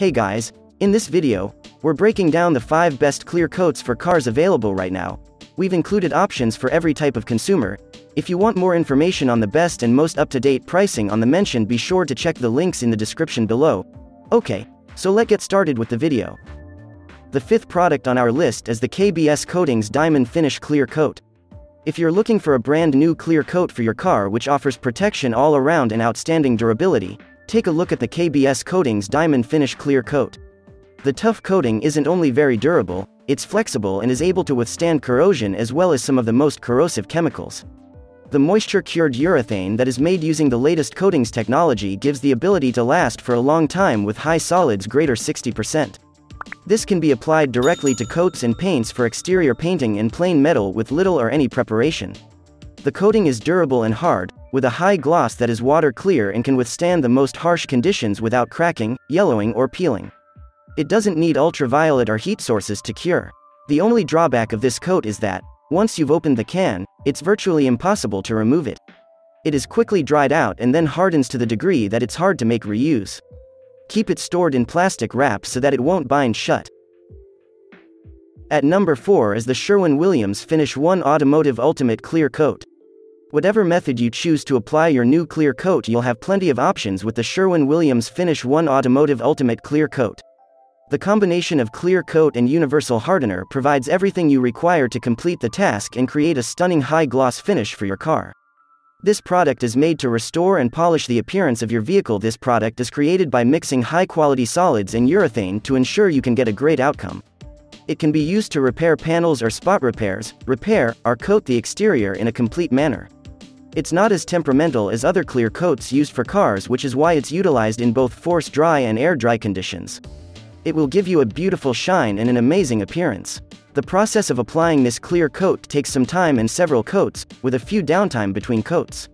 Hey guys, in this video, we're breaking down the 5 best clear coats for cars available right now. We've included options for every type of consumer. If you want more information on the best and most up-to-date pricing on the mention, be sure to check the links in the description below. Okay, so let's get started with the video. The 5th product on our list is the KBS Coatings Diamond Finish Clear Coat. If you're looking for a brand new clear coat for your car which offers protection all around and outstanding durability, take a look at the KBS Coatings Diamond Finish Clear Coat. The tough coating isn't only very durable, it's flexible and is able to withstand corrosion as well as some of the most corrosive chemicals. The moisture-cured urethane that is made using the latest coatings technology gives the ability to last for a long time with high solids greater 60%. This can be applied directly to coats and paints for exterior painting in plain metal with little or any preparation. The coating is durable and hard, with a high gloss that is water clear and can withstand the most harsh conditions without cracking, yellowing or peeling. It doesn't need ultraviolet or heat sources to cure. The only drawback of this coat is that, once you've opened the can, it's virtually impossible to remove it. It is quickly dried out and then hardens to the degree that it's hard to make reuse. Keep it stored in plastic wrap so that it won't bind shut. At number 4 is the Sherwin-Williams Finish 1 Automotive Ultimate Clear Coat. Whatever method you choose to apply your new clear coat, you'll have plenty of options with the Sherwin-Williams Finish 1 Automotive Ultimate Clear Coat. The combination of clear coat and universal hardener provides everything you require to complete the task and create a stunning high-gloss finish for your car. This product is made to restore and polish the appearance of your vehicle. This product is created by mixing high-quality solids and urethane to ensure you can get a great outcome. It can be used to repair panels or spot repairs, repair or coat the exterior in a complete manner. It's not as temperamental as other clear coats used for cars, which is why it's utilized in both force dry and air dry conditions. It will give you a beautiful shine and an amazing appearance. The process of applying this clear coat takes some time and several coats, with a few downtime between coats.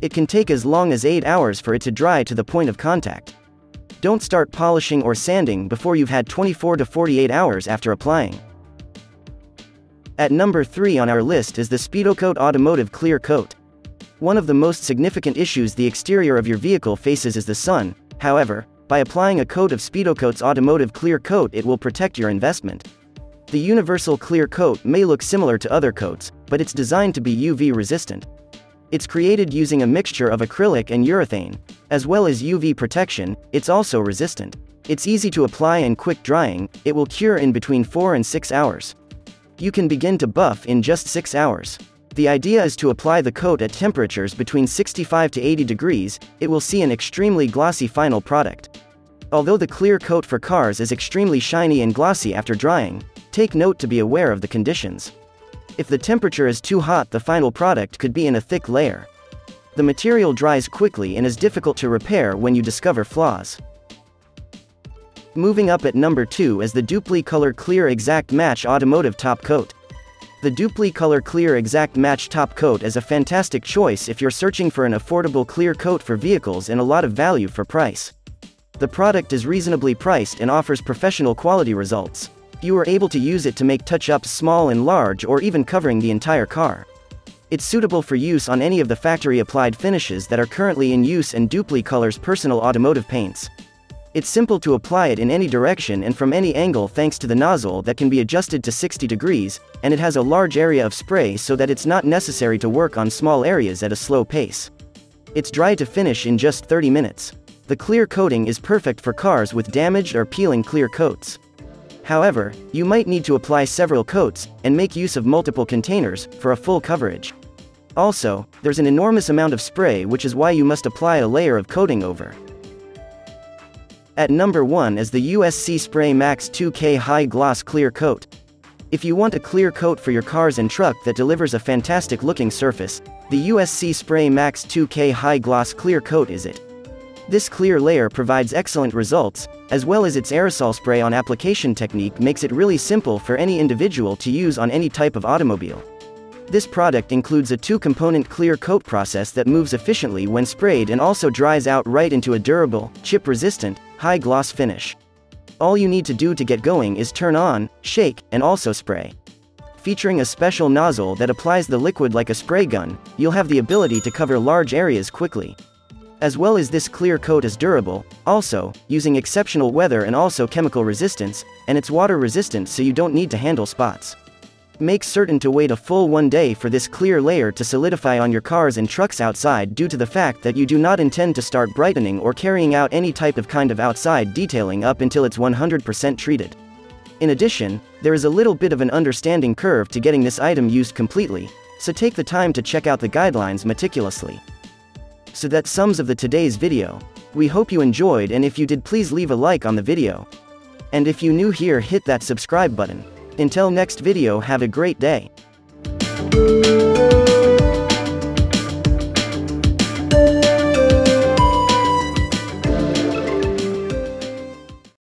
It can take as long as 8 hours for it to dry to the point of contact. Don't start polishing or sanding before you've had 24 to 48 hours after applying. At number 3 on our list is the Speedokote Automotive Clear Coat. One of the most significant issues the exterior of your vehicle faces is the sun. However, by applying a coat of Speedokote's Automotive Clear Coat, it will protect your investment. The universal clear coat may look similar to other coats, but it's designed to be UV resistant. It's created using a mixture of acrylic and urethane. As well as UV protection, it's also resistant. It's easy to apply and quick drying. It will cure in between 4 and 6 hours. You can begin to buff in just 6 hours. The idea is to apply the coat at temperatures between 65 to 80 degrees, it will see an extremely glossy final product. Although the clear coat for cars is extremely shiny and glossy after drying, take note to be aware of the conditions. If the temperature is too hot, the final product could be in a thick layer. The material dries quickly and is difficult to repair when you discover flaws. Moving up at number 2 is the Dupli-Color Clear Exact Match Automotive Top Coat. The Dupli-Color Clear Exact Match Top Coat is a fantastic choice if you're searching for an affordable clear coat for vehicles and a lot of value for price. The product is reasonably priced and offers professional quality results. You are able to use it to make touch-ups small and large, or even covering the entire car. It's suitable for use on any of the factory-applied finishes that are currently in use in Dupli-Color's personal automotive paints. It's simple to apply it in any direction and from any angle thanks to the nozzle that can be adjusted to 60 degrees, and it has a large area of spray so that it's not necessary to work on small areas at a slow pace. It's dry to finish in just 30 minutes. The clear coating is perfect for cars with damaged or peeling clear coats. However, you might need to apply several coats, and make use of multiple containers, for a full coverage. Also, there's an enormous amount of spray, which is why you must apply a layer of coating over. At number 1 is the USC Spray Max 2K High Gloss Clear Coat. If you want a clear coat for your cars and truck that delivers a fantastic looking surface, the USC Spray Max 2K High Gloss Clear Coat is it. This clear layer provides excellent results, as well as its aerosol spray on application technique makes it really simple for any individual to use on any type of automobile. This product includes a 2-component clear coat process that moves efficiently when sprayed and also dries out right into a durable, chip-resistant, high-gloss finish. All you need to do to get going is turn on, shake, and also spray. Featuring a special nozzle that applies the liquid like a spray gun, you'll have the ability to cover large areas quickly. as well as this clear coat is durable, also, using exceptional weather and also chemical resistance, and it's water resistant so you don't need to handle spots. Make certain to wait a full 1 day for this clear layer to solidify on your cars and trucks outside due to the fact that you do not intend to start brightening or carrying out any type of kind of outside detailing up until it's 100% treated. In addition, there is a little bit of an understanding curve to getting this item used completely, so take the time to check out the guidelines meticulously. So that sums of the today's video. We hope you enjoyed, and if you did, please leave a like on the video. And if you new here, hit that subscribe button. Until next video, have a great day.